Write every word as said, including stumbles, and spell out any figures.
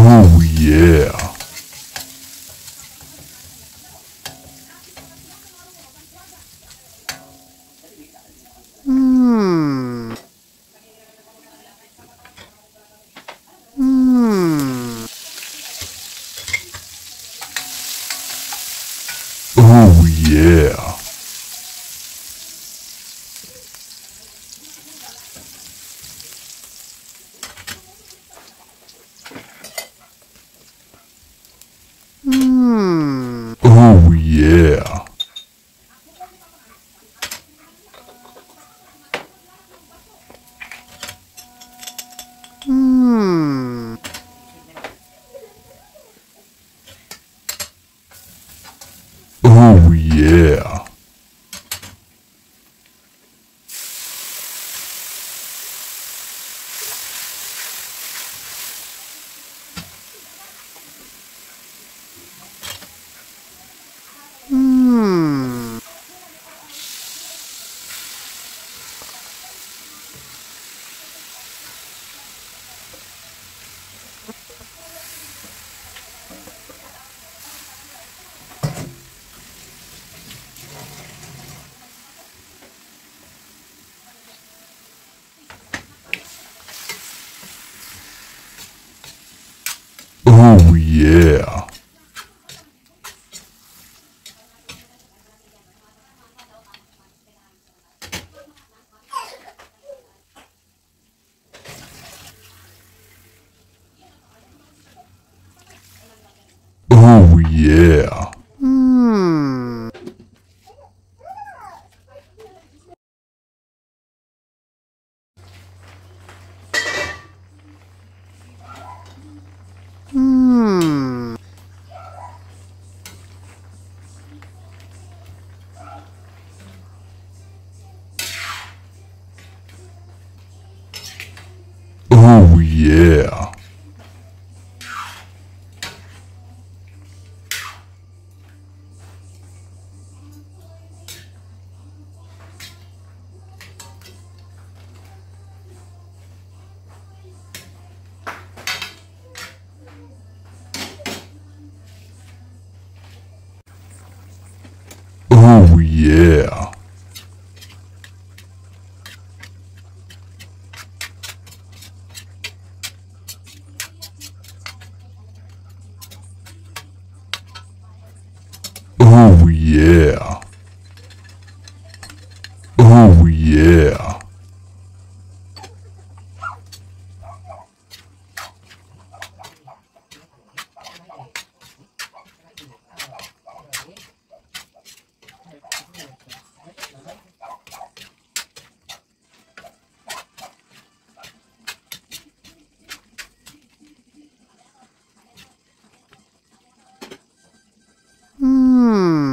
Oh yeah. Yeah. Oh, yeah. Yeah. Oh, yeah. Yeah. Oh, yeah. Hmm.